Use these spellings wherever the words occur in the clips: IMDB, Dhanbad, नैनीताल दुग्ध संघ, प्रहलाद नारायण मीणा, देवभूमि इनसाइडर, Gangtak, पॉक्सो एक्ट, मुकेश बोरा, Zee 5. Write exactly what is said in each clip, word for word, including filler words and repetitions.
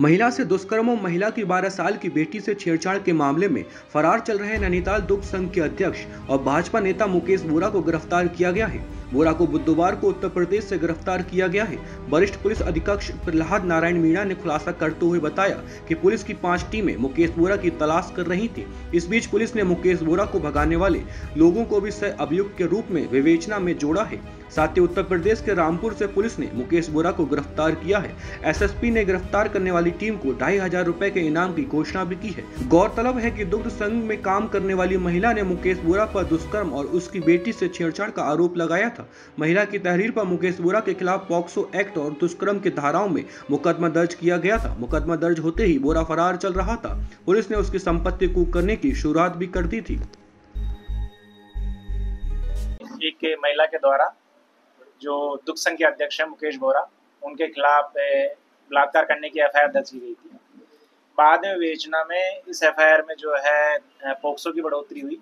महिला से दुष्कर्म और महिला की बारह साल की बेटी से छेड़छाड़ के मामले में फरार चल रहे नैनीताल दुग्ध संघ के अध्यक्ष और भाजपा नेता मुकेश बोरा को गिरफ्तार किया गया है। बोरा को बुधवार को उत्तर प्रदेश से गिरफ्तार किया गया है। वरिष्ठ पुलिस अधीक्षक प्रहलाद नारायण मीणा ने खुलासा करते हुए बताया कि पुलिस की पांच टीमें मुकेश बोरा की तलाश कर रही थी। इस बीच पुलिस ने मुकेश बोरा को भगाने वाले लोगों को भी सह अभियुक्त के रूप में विवेचना में जोड़ा है। साथ ही उत्तर प्रदेश के रामपुर से पुलिस ने मुकेश बोरा को गिरफ्तार किया है। एस एस पी ने गिरफ्तार करने वाली टीम को ढाई हजार रूपए के इनाम की घोषणा भी की है। गौरतलब है कि दुग्ध संघ में काम करने वाली महिला ने मुकेश बोरा पर दुष्कर्म और उसकी बेटी से छेड़छाड़ का आरोप लगाया था। महिला की तहरीर पर मुकेश बोरा के खिलाफ पॉक्सो एक्ट और दुष्कर्म की धाराओं में मुकदमा दर्ज किया गया था। मुकदमा दर्ज होते ही बोरा फरार चल रहा था। पुलिस ने उसकी संपत्ति कुर्क करने की शुरुआत भी कर दी थी। एक महिला के द्वारा जो दुग्ध संघ के अध्यक्ष हैं मुकेश बोरा, उनके खिलाफ बलात्कार करने की एफ आई आर दर्ज की गई थी। बाद में विवेचना में इस एफ आई आर में जो है पॉक्सो की बढ़ोतरी हुई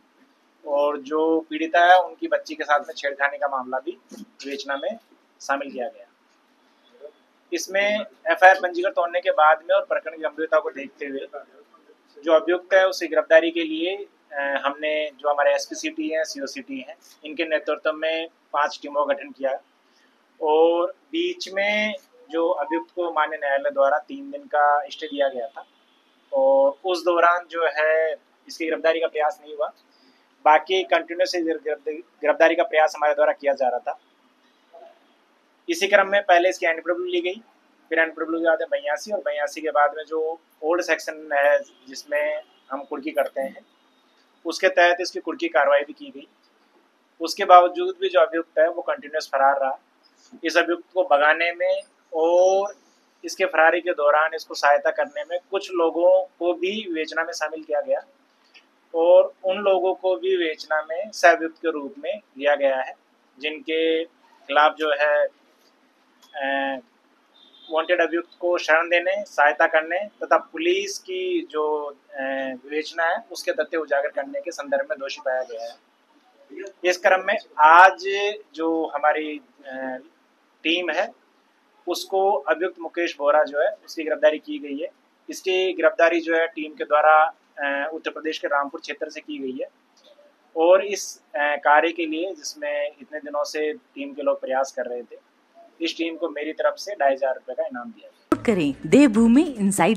और जो पीड़िता है उनकी बच्ची के साथ में छेड़खानी का मामला भी विवेचना में शामिल किया गया। इसमें एफ आई आर पंजीकृत होने के बाद में और प्रकरण की गंभीरता को देखते हुए जो अभियुक्त है उसकी गिरफ्तारी के लिए हमने जो हमारे एस पी सी टी हैं, सी ओ सी टी हैं, इनके नेतृत्व में पांच टीमों का गठन किया और बीच में जो अभियुक्त को माननीय न्यायालय द्वारा तीन दिन का स्टे दिया गया था और उस दौरान जो है इसकी गिरफ्तारी का प्रयास नहीं हुआ। बाकी कंटिन्यूस गिरफ्तारी का प्रयास हमारे द्वारा किया जा रहा था। इसी क्रम में पहले इसकी एन पी डब्ल्यू ली गई, फिर एन पी डब्ल्यू के बाद में बयासी और बयासी के बाद में जो ओल्ड सेक्शन है जिसमें हम कुर्की करते हैं उसके तहत इसकी कुर्की कार्रवाई भी की गई। उसके बावजूद भी जो अभियुक्त है वो कंटिन्यूस फरार रहा। इस अभियुक्त को भगाने में और इसके फरारी के दौरान इसको सहायता करने में कुछ लोगों को भी विवेचना में शामिल किया गया और उन लोगों को भी विवेचना में सहअभियुक्त के रूप में लिया गया है, जिनके खिलाफ जो है वांटेड अभियुक्त को शरण देने, सहायता करने तथा पुलिस की जो विवेचना है उसके तथ्य उजागर करने के संदर्भ में दोषी पाया गया है। इस क्रम में आज जो हमारी टीम है उसको अभियुक्त मुकेश बोरा जो है उसकी गिरफ्तारी की गई है। इसकी गिरफ्तारी जो है टीम के द्वारा उत्तर प्रदेश के रामपुर क्षेत्र से की गई है और इस कार्य के लिए जिसमें इतने दिनों से टीम के लोग प्रयास कर रहे थे, इस टीम को मेरी तरफ से ढाई हजार रुपए का इनाम दिया गया। करें देवभूमि इनसाइडर।